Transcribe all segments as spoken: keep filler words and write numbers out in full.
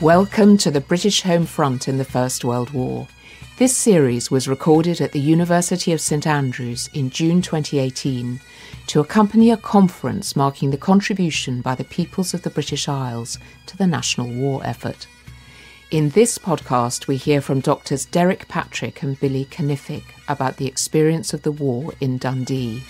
Welcome to the British Home Front in the First World War. This series was recorded at the University of St Andrews in June twenty eighteen to accompany a conference marking the contribution by the peoples of the British Isles to the national war effort. In this podcast, we hear from Doctors Derek Patrick and Billy Kenefick about the experience of the war in Dundee.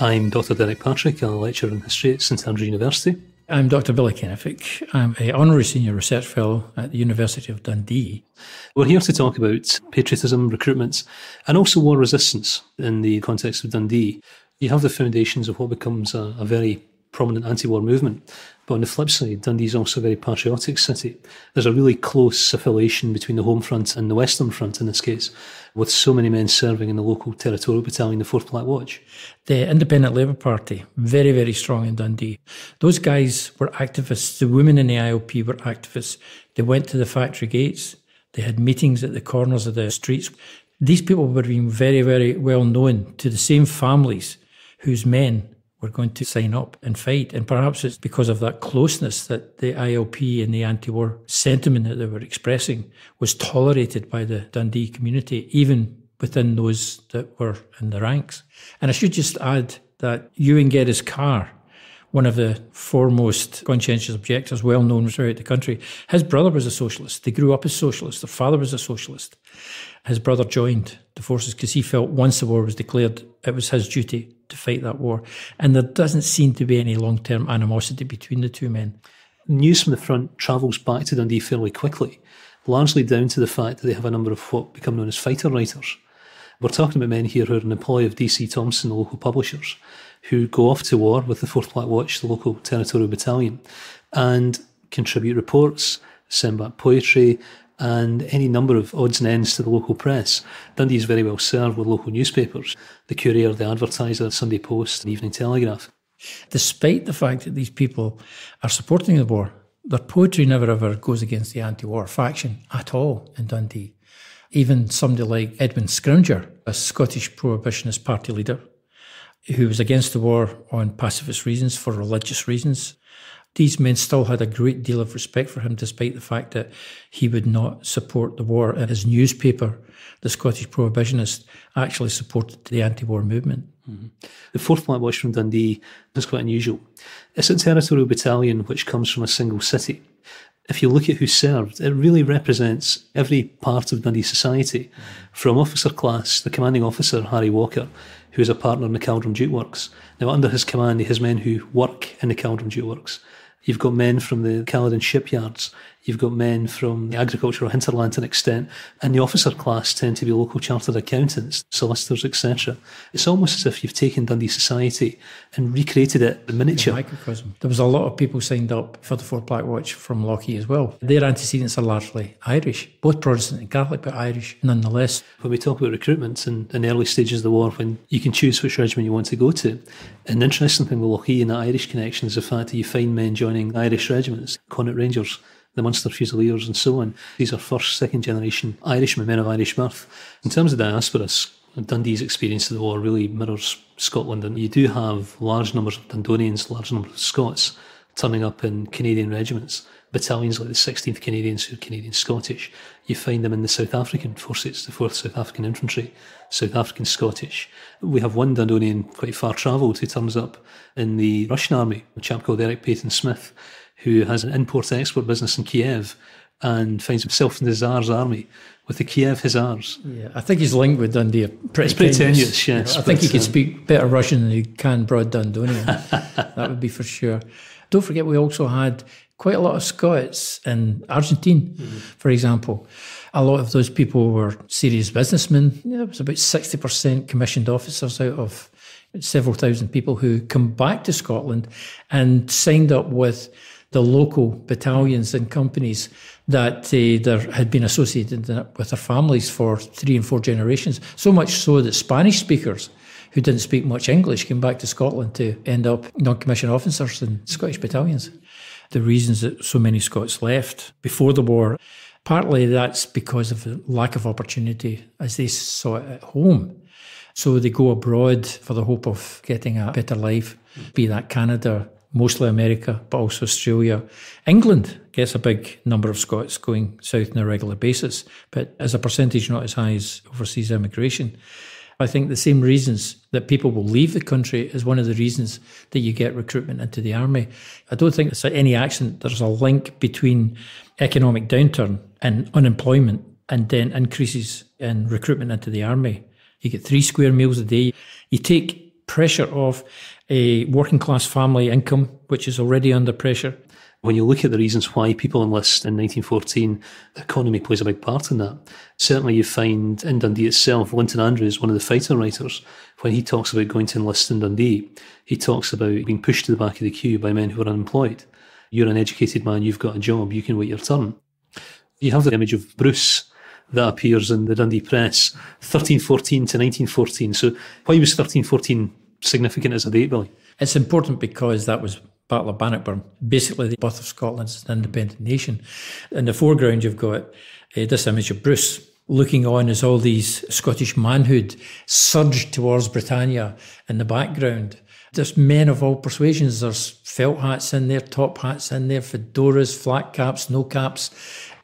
I'm Doctor Derek Patrick, I'm a lecturer in history at St Andrews University. I'm Doctor Billy Kenefick. I'm an Honorary Senior Research Fellow at the University of Dundee. We're here to talk about patriotism, recruitments, and also war resistance in the context of Dundee. You have the foundations of what becomes a, a very prominent anti-war movement. But on the flip side, Dundee is also a very patriotic city. There's a really close affiliation between the Home Front and the Western Front in this case, with so many men serving in the local territorial battalion, the fourth Black Watch. The Independent Labour Party, very, very strong in Dundee. Those guys were activists. The women in the I L P were activists. They went to the factory gates. They had meetings at the corners of the streets. These people were being very, very well known to the same families whose men were going to sign up and fight. And perhaps it's because of that closeness that the I L P and the anti-war sentiment that they were expressing was tolerated by the Dundee community, even within those that were in the ranks. And I should just add that Ewing Geddes Carr, one of the foremost conscientious objectors, well known throughout the country, his brother was a socialist. They grew up as socialists. Their father was a socialist. His brother joined the forces because he felt once the war was declared, it was his duty to fight that war. And there doesn't seem to be any long-term animosity between the two men. News from the front travels back to Dundee fairly quickly, largely down to the fact that they have a number of what become known as fighter writers. We're talking about men here who are an employee of D C Thomson, the local publishers, who go off to war with the fourth Black Watch, the local territorial battalion, and contribute reports, send back poetry, and any number of odds and ends to the local press. Dundee is very well served with local newspapers, the Courier, the Advertiser, the Sunday Post, the Evening Telegraph. Despite the fact that these people are supporting the war, their poetry never ever goes against the anti-war faction at all in Dundee. Even somebody like Edwin Scrymgeour, a Scottish prohibitionist party leader, who was against the war on pacifist reasons, for religious reasons. These men still had a great deal of respect for him, despite the fact that he would not support the war. And his newspaper, the Scottish Prohibitionist, actually supported the anti-war movement. Mm-hmm. The fourth Black Watch from Dundee is quite unusual. It's a territorial battalion which comes from a single city. If you look at who served, it really represents every part of Dundee society, from officer class, the commanding officer, Harry Walker, who is a partner in the Calderon Jute Works. Now, under his command, he has men who work in the Calderon Jute Works. You've got men from the Caledon shipyards. You've got men from the agricultural hinterland to an extent. And the officer class tend to be local chartered accountants, solicitors, et cetera. It's almost as if you've taken Dundee society and recreated it, the miniature. The microcosm. There was a lot of people signed up for the fourth Black Watch from Lockheed as well. Their antecedents are largely Irish, both Protestant and Catholic, but Irish nonetheless. When we talk about recruitment in, in the early stages of the war, when you can choose which regiment you want to go to, an interesting thing with Lockheed and the Irish connection is the fact that you find men joining Irish regiments, Connaught Rangers, the Munster Fusiliers and so on. These are first, second generation Irishmen, men of Irish birth. In terms of diaspora, Dundee's experience of the war really mirrors Scotland, and you do have large numbers of Dundonians, large numbers of Scots turning up in Canadian regiments, battalions like the sixteenth Canadians, who are Canadian Scottish. You find them in the South African forces, the fourth South African Infantry, South African Scottish. We have one Dundonian quite far travelled who turns up in the Russian army, a chap called Eric Payton Smith, who has an import-export business in Kiev and finds himself in the Tsar's army with the Kiev Hazars. Yeah, I think he's linked with Dundee. Pretty it's pretty tenuous, yes. You know, I think he could um, speak better Russian than he can broad Dundonian. That would be for sure. Don't forget we also had quite a lot of Scots in Argentine, mm-hmm. for example. A lot of those people were serious businessmen. Yeah, it was about sixty percent commissioned officers out of several thousand people who come back to Scotland and signed up with the local battalions and companies that uh, there had been associated with their families for three and four generations, so much so that Spanish speakers who didn't speak much English came back to Scotland to end up non-commissioned officers in Scottish battalions. The reasons that so many Scots left before the war, partly that's because of the lack of opportunity as they saw it at home. So they go abroad for the hope of getting a better life, be that Canada, mostly America, but also Australia. England gets a big number of Scots going south on a regular basis, but as a percentage not as high as overseas immigration. I think the same reasons that people will leave the country is one of the reasons that you get recruitment into the army. I don't think it's any accident there's a link between economic downturn and unemployment and then increases in recruitment into the army. You get three square meals a day. You take pressure off a working class family income, which is already under pressure. When you look at the reasons why people enlist in nineteen fourteen, the economy plays a big part in that. Certainly you find in Dundee itself, Linton Andrews, one of the fighter writers, when he talks about going to enlist in Dundee, he talks about being pushed to the back of the queue by men who are unemployed. You're an educated man, you've got a job, you can wait your turn. You have the image of Bruce that appears in the Dundee Press, thirteen fourteen to nineteen fourteen. So why was thirteen fourteen significant as a date, Billy? It's important because that was Battle of Bannockburn, basically the birth of Scotland as an independent nation. In the foreground you've got uh, this image of Bruce looking on as all these Scottish manhood surged towards Britannia in the background. There's men of all persuasions, there's felt hats in there, top hats in there, fedoras, flat caps, no caps.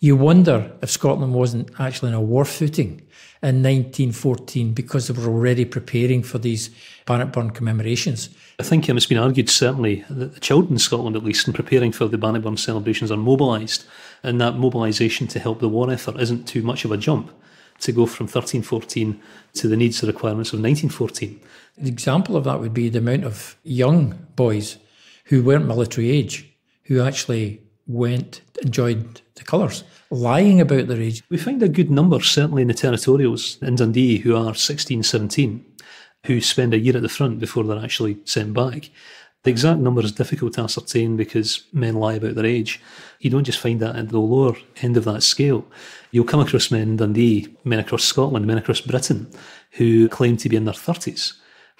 You wonder if Scotland wasn't actually in a war footing in nineteen fourteen because they were already preparing for these Bannockburn commemorations. I think um, it's been argued certainly that the children in Scotland at least in preparing for the Bannockburn celebrations are mobilised, and that mobilisation to help the war effort isn't too much of a jump to go from thirteen fourteen to the needs and requirements of nineteen fourteen. An example of that would be the amount of young boys who weren't military age, who actually went, enjoyed the colours, lying about their age. We find a good number, certainly in the territorials in Dundee, who are sixteen, seventeen, who spend a year at the front before they're actually sent back. The exact number is difficult to ascertain because men lie about their age. You don't just find that at the lower end of that scale. You'll come across men in Dundee, men across Scotland, men across Britain, who claim to be in their thirties,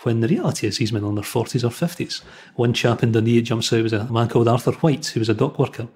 when the reality is these men are in their forties or fifties. One chap in Dundee jumps out was a man called Arthur White, who was a dock worker.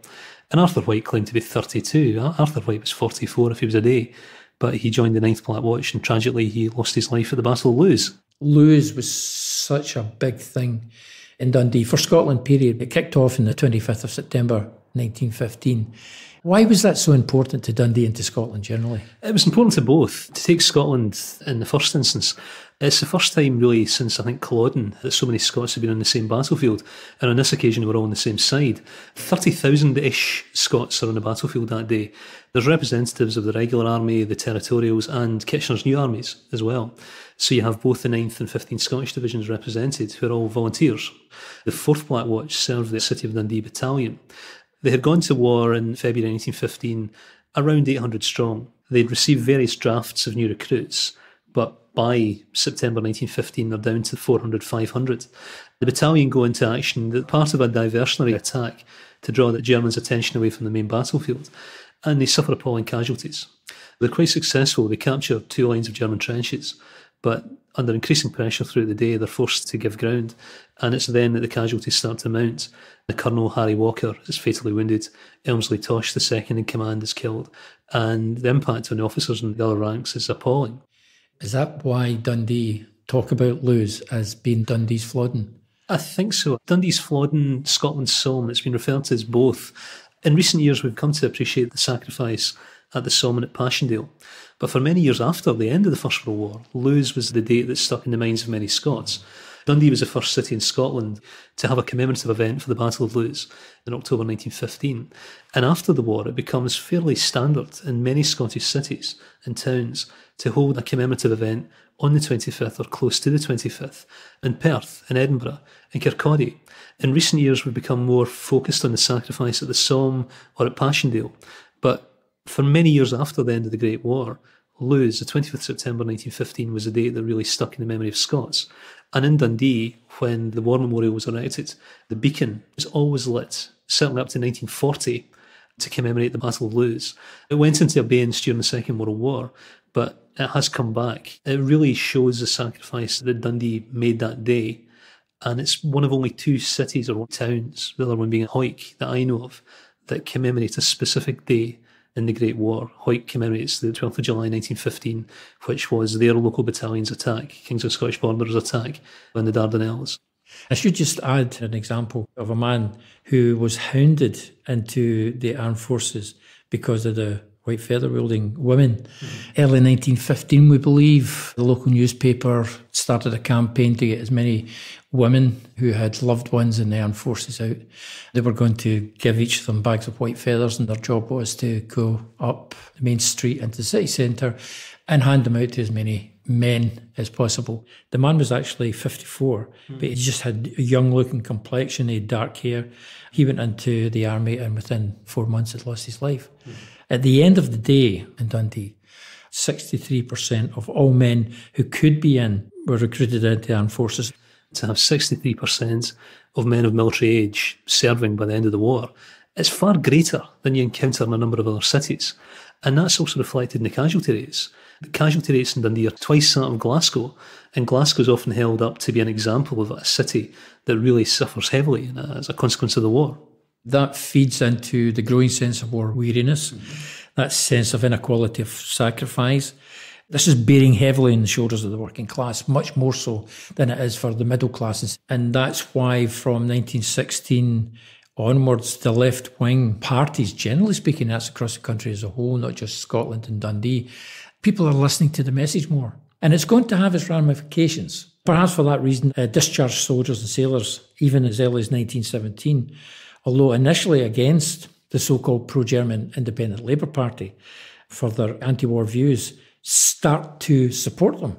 And Arthur White claimed to be thirty-two. Arthur White was forty-four if he was a day. But he joined the ninth Black Watch and tragically he lost his life at the Battle of Loos. Loos was such a big thing in Dundee. For Scotland period, it kicked off on the twenty-fifth of September nineteen fifteen. Why was that so important to Dundee and to Scotland generally? It was important to both. To take Scotland in the first instance, it's the first time really since I think Culloden that so many Scots have been on the same battlefield, and on this occasion we're all on the same side. thirty thousand-ish Scots are on the battlefield that day. There's representatives of the regular army, the territorials and Kitchener's new armies as well. So you have both the ninth and fifteenth Scottish divisions represented who are all volunteers. The fourth Black Watch served the City of Dundee Battalion. They had gone to war in February nineteen fifteen, around eight hundred strong. They'd received various drafts of new recruits, but by September nineteen fifteen, they're down to four hundred, five hundred. The battalion go into action as part of a diversionary attack to draw the Germans' attention away from the main battlefield, and they suffer appalling casualties. They're quite successful. They capture two lines of German trenches, but under increasing pressure throughout the day, they're forced to give ground, and it's then that the casualties start to mount. The Colonel Harry Walker is fatally wounded, Elmsley Tosh, the second in command, is killed, and the impact on the officers and the other ranks is appalling. Is that why Dundee talk about Loos as being Dundee's Flodden? I think so. Dundee's Flodden, Scotland's Somme, it's been referred to as both. In recent years, we've come to appreciate the sacrifice at the Somme and at Passchendaele. But for many years after the end of the First World War, Loos was the date that stuck in the minds of many Scots. Dundee was the first city in Scotland to have a commemorative event for the Battle of Loos in October nineteen fifteen. And after the war, it becomes fairly standard in many Scottish cities and towns to hold a commemorative event on the twenty-fifth or close to the twenty-fifth, in Perth, in Edinburgh, in Kirkcaldy. In recent years, we've become more focused on the sacrifice at the Somme or at Passchendaele. But for many years after the end of the Great War, Loos, the twentieth of September nineteen fifteen, was a date that really stuck in the memory of Scots. And in Dundee, when the war memorial was erected, the beacon was always lit, certainly up to nineteen forty, to commemorate the Battle of Loos. It went into abeyance during the Second World War, but it has come back. It really shows the sacrifice that Dundee made that day. And it's one of only two cities or towns, the other one being Hoy, that I know of, that commemorate a specific day in the Great War. Hoyt commemorates the twelfth of July nineteen fifteen, which was their local battalion's attack, King's Own Scottish Borderers attack in the Dardanelles. I should just add an example of a man who was hounded into the armed forces because of the white feather-wielding women. Mm. Early nineteen fifteen, we believe, the local newspaper started a campaign to get as many women who had loved ones in the armed forces out. They were going to give each of them bags of white feathers, and their job was to go up the main street into the city centre and hand them out to as many men as possible. The man was actually fifty-four, mm. but he just had a young-looking complexion, he had dark hair. He went into the army and within four months had lost his life. Mm. At the end of the day in Dundee, sixty-three percent of all men who could be in were recruited into the armed forces. To have sixty-three percent of men of military age serving by the end of the war is far greater than you encounter in a number of other cities. And that's also reflected in the casualty rates. The casualty rates in Dundee are twice that of Glasgow, and Glasgow is often held up to be an example of a city that really suffers heavily as a consequence of the war. That feeds into the growing sense of war weariness, mm-hmm. that sense of inequality, of sacrifice. This is bearing heavily on the shoulders of the working class, much more so than it is for the middle classes. And that's why from nineteen sixteen onwards, the left-wing parties, generally speaking, that's across the country as a whole, not just Scotland and Dundee, people are listening to the message more. And it's going to have its ramifications. Perhaps for that reason, uh, discharged soldiers and sailors, even as early as nineteen seventeen, although initially against the so-called pro-German Independent Labour Party for their anti-war views, start to support them.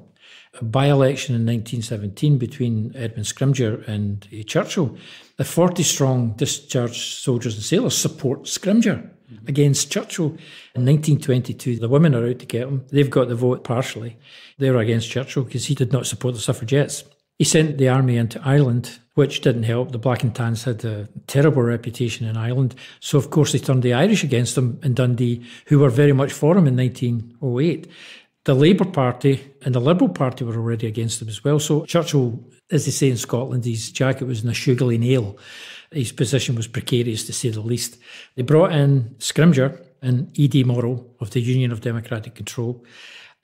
A by-election in nineteen seventeen between Edwin Scrymgeour and Churchill, the forty-strong discharged soldiers and sailors support Scrymgeour mm-hmm. against Churchill. In nineteen twenty-two, the women are out to get him. They've got the vote partially. They were against Churchill because he did not support the suffragettes. He sent the army into Ireland, which didn't help. The Black and Tans had a terrible reputation in Ireland. So, of course, they turned the Irish against them in Dundee, who were very much for him in nineteen oh eight. The Labour Party and the Liberal Party were already against them as well. So Churchill, as they say in Scotland, his jacket was in a shoogly nail. His position was precarious, to say the least. They brought in Scrymgeour and E D Morrow of the Union of Democratic Control.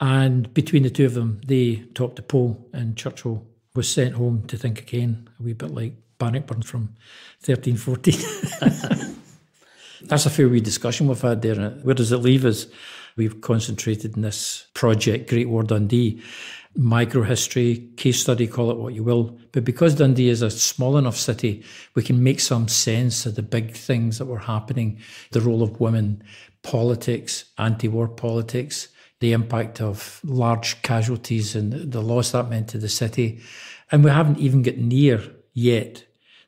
And between the two of them, they topped the poll, and Churchill was sent home to think again, a wee bit like Bannockburn from thirteen fourteen. That's a fair wee discussion we've had there. Where does it leave us? We've concentrated in this project, Great War Dundee, microhistory, case study, call it what you will. But because Dundee is a small enough city, we can make some sense of the big things that were happening, the role of women, politics, anti-war politics, the impact of large casualties and the loss that meant to the city. And we haven't even got near yet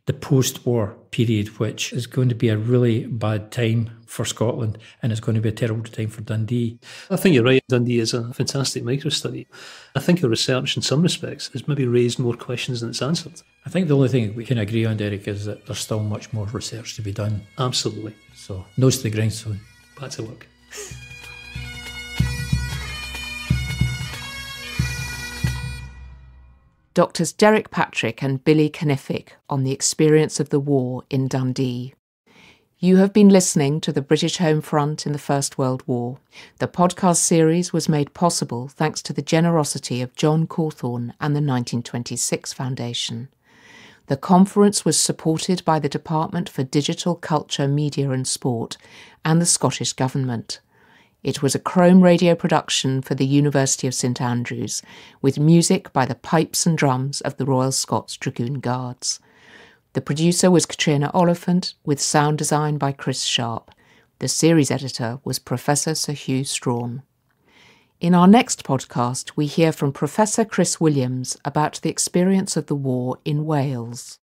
the post-war period, which is going to be a really bad time for Scotland, and it's going to be a terrible time for Dundee. I think you're right. Dundee is a fantastic micro-study. I think your research, in some respects, has maybe raised more questions than it's answered. I think the only thing we can agree on, Derek, is that there's still much more research to be done. Absolutely. So, nose to the grindstone. Back to work. Doctors Derek Patrick and Billy Kenefick on the experience of the war in Dundee. You have been listening to the British Home Front in the First World War. The podcast series was made possible thanks to the generosity of John Cawthorne and the nineteen twenty-six Foundation. The conference was supported by the Department for Digital Culture, Media and Sport and the Scottish Government. It was a Chrome Radio production for the University of St Andrews, with music by the pipes and drums of the Royal Scots Dragoon Guards. The producer was Katrina Oliphant, with sound design by Chris Sharp. The series editor was Professor Sir Hugh Strawn. In our next podcast, we hear from Professor Chris Williams about the experience of the war in Wales.